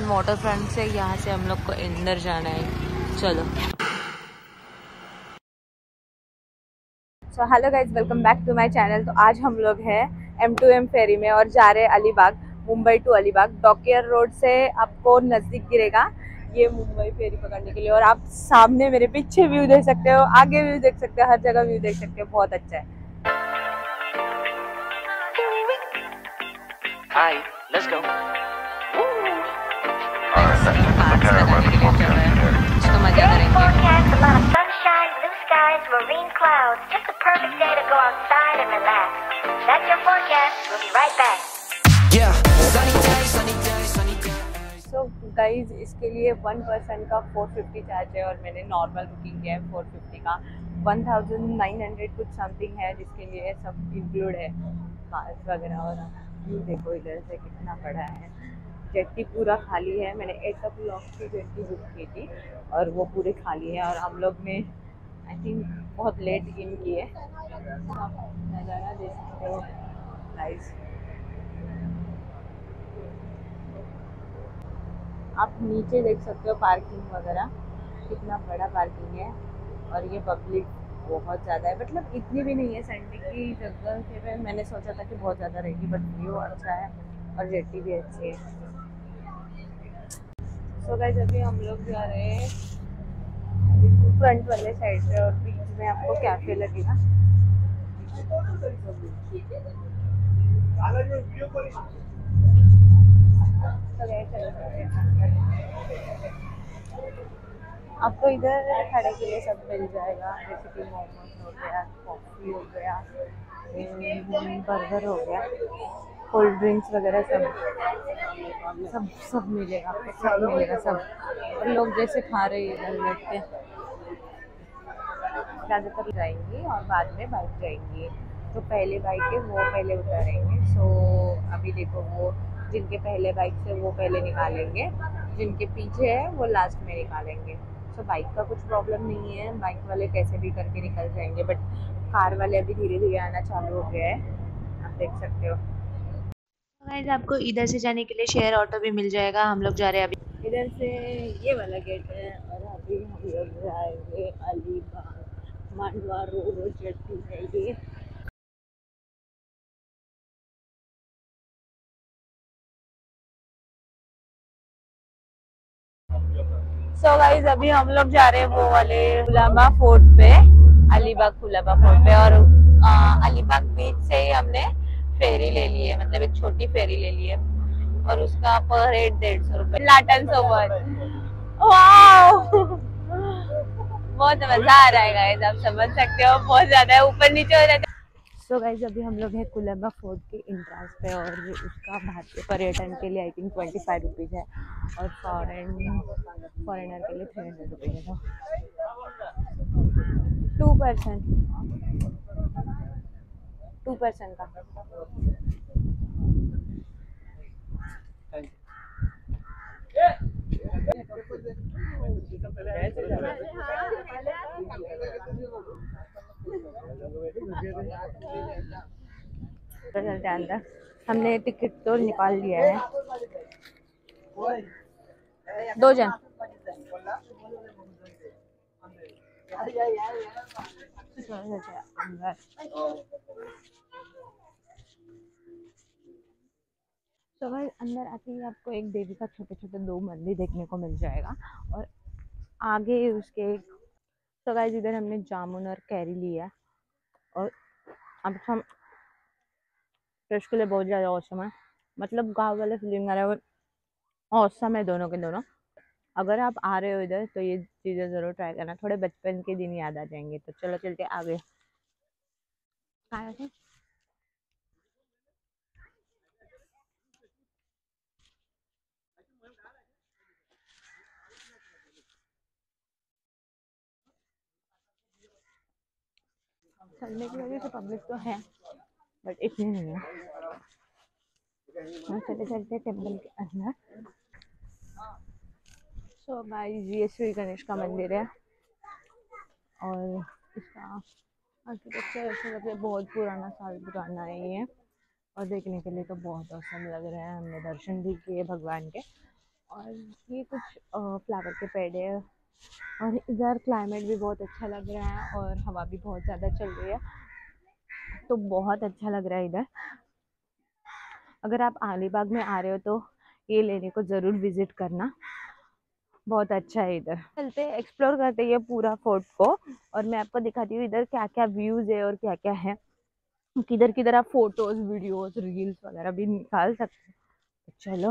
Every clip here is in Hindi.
फ्रंट वाटर फ्रंट से यहाँ से हम लोग को अंदर जाना है। चलो so hello guys, welcome back to my channel. तो आज हम लोग हैं M2M फेरी में और जा रहे हैं Alibag, Mumbai to Alibag. Dockyard road से आपको नज़दीक गिरेगा ये मुंबई फेरी पकड़ने के लिए। और आप सामने मेरे पीछे व्यू देख सकते हो, आगे व्यू देख सकते हो, हर जगह व्यू देख सकते हो, बहुत अच्छा है। Hi, let's go. So guys, इसके लिए 1 पर्सन का 450 चार्ज है और मैंने नॉर्मल बुकिंग किया है 450 का। 1900 कुछ समथिंग है जिसके लिए सब इंक्लूड है, पास वगैरह। और देखो इधर से कितना बड़ा है, जेट्टी पूरा खाली है। मैंने 8 o'clock की जेट्टी बुक की थी और वो पूरी खाली है और हम लोग ने आई थिंक बहुत लेट इन किए। नज़ारा देख सकते हो गाइस, आप नीचे देख सकते हो पार्किंग वगैरह, कितना बड़ा पार्किंग है। और ये पब्लिक बहुत ज़्यादा है, मतलब इतनी भी नहीं है। संडे की जगह के पे मैंने सोचा था कि बहुत ज़्यादा रहेगी, बट व्यू अच्छा है और रेटी भी अच्छी है। सो गाइस, अभी हम लोग जा रहे हैं फ्रंट वाले साइड पे और बीच में आपको कैफे लगेगा। आपको इधर खाने के लिए सब मिल जाएगा, जैसे कि मोमोज हो गया, कॉफ़ी हो गया, बर्गर हो गया, कोल्ड ड्रिंक्स वगैरह सब मिलेगा, सब मिलेगा सब। और लोग जैसे खा रहे हैं इधर बैठ के, ज़्यादातर जाएंगे और बाद में बाइक जाएंगे। तो पहले बाइक है वो पहले उतारेंगे। सो अभी देखो, वो जिनके पहले बाइक से वो पहले निकालेंगे, जिनके पीछे है वो लास्ट में निकालेंगे। तो बाइक का कुछ प्रॉब्लम नहीं है, बाइक वाले कैसे भी करके निकल जाएंगे। बट कार वाले अभी धीरे धीरे आना चालू हो गया है, आप देख सकते हो। गाइस, आपको इधर से जाने के लिए शेयर ऑटो भी मिल जाएगा। हम लोग जा रहे हैं अभी इधर से, ये वाला गेट है और अभी हम लोग जाएंगे अलीबाग मांडवा रोड जाएंगे। सो गाइज, अभी हम लोग जा रहे हैं वो वाले खुलाबा फोर्ट पे, अलीबाग खुलाबा फोर्ट पे। और अलीबाग बीच से ही हमने फेरी ले ली है, मतलब एक छोटी फेरी ले ली है और उसका पर हेड 150 रुपये। लाटन सोवर, बहुत मजा आ रहा है गाइज, आप समझ सकते हो, बहुत ज्यादा ऊपर नीचे हो जाता है। सो गाइज, अभी हम लोग है खुलाबा फोर्ट के इंट्रेंस पे और उसका भारतीय पर्यटन के लिए आई थिंक 25 रुपीज़ है और फॉरेनर के लिए 300 रुपये का 2 पर्सन का। चलते अंदर, हमने टिकट तो निकाल लिया है, 2 जन। तो भाई अंदर आते ही आपको एक देवी का छोटे 2 मंदिर देखने को मिल जाएगा और आगे उसके। तो भाई इधर हमने जामुन और कैरी लिया और अब हम फ्रेश के लिए बहुत ज़्यादा औसम है, मतलब गाँव वाले फीलिंग आ रहा है और औसम है दोनों के दोनों। अगर आप आ रहे हो इधर तो ये चीज़ें ज़रूर ट्राई करना, थोड़े बचपन के दिन याद आ जाएंगे। तो चलो चलते आगे। संडे की वजह से पब्लिक तो है बट इतनी नहीं है। चलते चलते टेम्पल के अंदर। तो भाई ये श्री गणेश का मंदिर है और इसका आर्किटेक्चर ऐसा लग रहा है बहुत पुराना, साल पुराना है ये। और देखने के लिए तो बहुत औसम लग रहा है, हमने दर्शन भी किए भगवान के और ये कुछ फ्लावर के पेड़ है। और इधर क्लाइमेट भी बहुत अच्छा लग रहा है और हवा भी बहुत ज़्यादा चल रही है, तो बहुत अच्छा लग रहा है इधर। अगर आप अलीबाग में आ रहे हो तो ये लेने को ज़रूर विज़िट करना, बहुत अच्छा है। इधर चलते एक्सप्लोर करते ये पूरा फोर्ट को, और मैं आपको दिखाती हूँ इधर क्या क्या व्यूज़ है और क्या क्या है, किधर किधर आप फोटोज़ वीडियोज़ रील्स वगैरह भी निकाल सकते हो। चलो,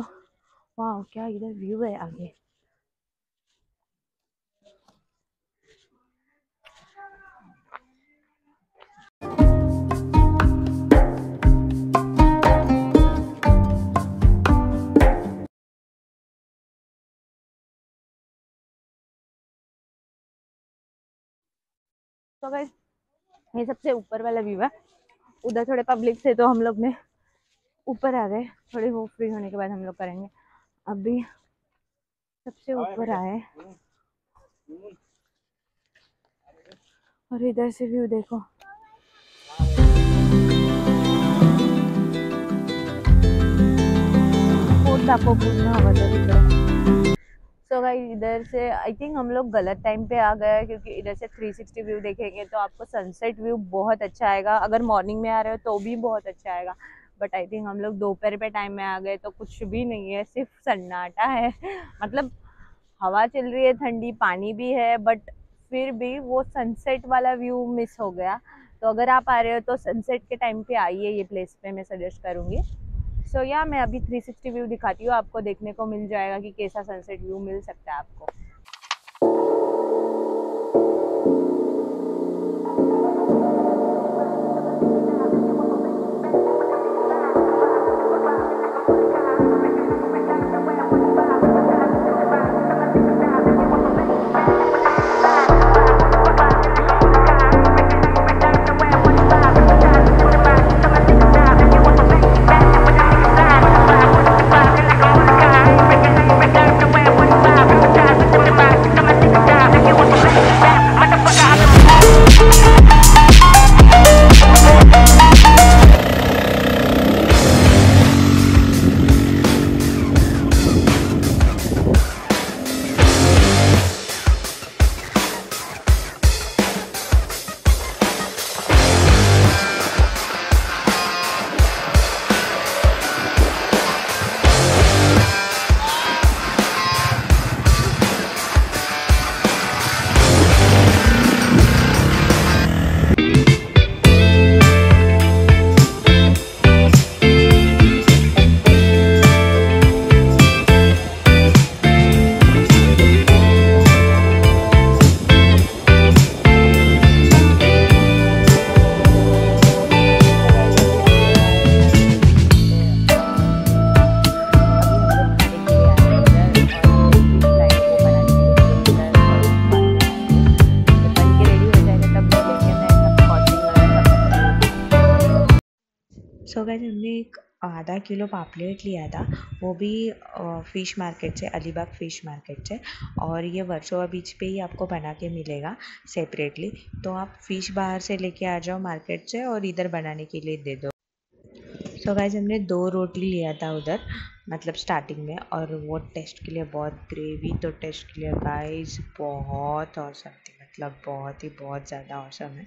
वाह क्या इधर व्यू है आगे। तो गाइस ये सबसे ऊपर वाला व्यू है। उधर थोड़े पब्लिक से तो हम लोग ने ऊपर आ गए, थोड़े वो फ्री होने के बाद हम लोग करेंगे। अभी सबसे ऊपर आए और इधर से व्यू देखो। सो गाइस इधर से आई थिंक हम लोग गलत टाइम पे आ गए, क्योंकि इधर से 360 व्यू देखेंगे तो आपको सनसेट व्यू बहुत अच्छा आएगा। अगर मॉर्निंग में आ रहे हो तो भी बहुत अच्छा आएगा, बट आई थिंक हम लोग दोपहर पे टाइम में आ गए तो कुछ भी नहीं है, सिर्फ सन्नाटा है। मतलब हवा चल रही है ठंडी, पानी भी है, बट फिर भी वो सनसेट वाला व्यू मिस हो गया। तो अगर आप आ रहे हो तो सनसेट के टाइम पे आइए, ये प्लेस पे मैं सजेस्ट करूँगी। सो या मैं अभी 360 व्यू दिखाती हूँ, आपको देखने को मिल जाएगा कि कैसा सनसेट व्यू मिल सकता है आपको। सो गाइस हमने एक आधा किलो पापलेट लिया था, वो भी फ़िश मार्केट से, अलीबाग फ़िश मार्केट से। और ये वर्सोवा बीच पे ही आपको बना के मिलेगा सेपरेटली, तो आप फ़िश बाहर से लेके आ जाओ मार्केट से और इधर बनाने के लिए दे दो। सो गाइस हमने 2 रोटी लिया था उधर, मतलब स्टार्टिंग में, और वो टेस्ट के लिए बहुत ग्रेवी, तो टेस्ट के लिए गाइस बहुत औसम थी, मतलब बहुत ज़्यादा औसम है।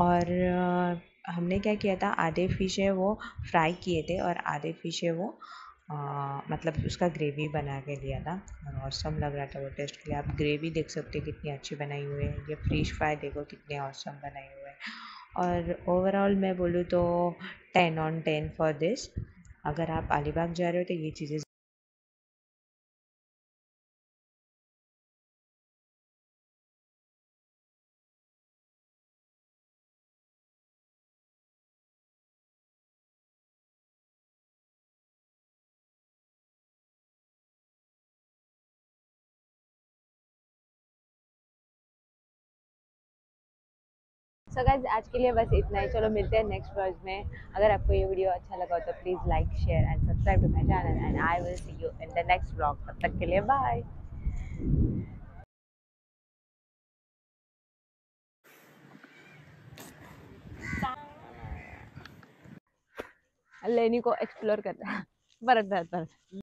और हमने क्या किया था, आधे फिश है वो फ्राई किए थे और आधे फिश है वो मतलब उसका ग्रेवी बना के लिया था, और औसम लग रहा था वो टेस्ट के लिए। आप ग्रेवी देख सकते हैं कितनी अच्छी बनाई हुई है, ये फिश फ्राई देखो कितने औसम बनाए हुए हैं। और ओवरऑल मैं बोलूँ तो 10/10 फॉर दिस। अगर आप अलीबाग जा रहे हो तो ये चीज़ें। सो गाइस आज के लिए बस इतना ही, चलो मिलते हैं नेक्स्ट व्लॉग में। अगर आपको ये वीडियो अच्छा लगा हो तो please like share and subscribe to my channel, and I will see you in the next vlog. तब तक के लिए बाय। लेनी को एक्सप्लोर करता है, परत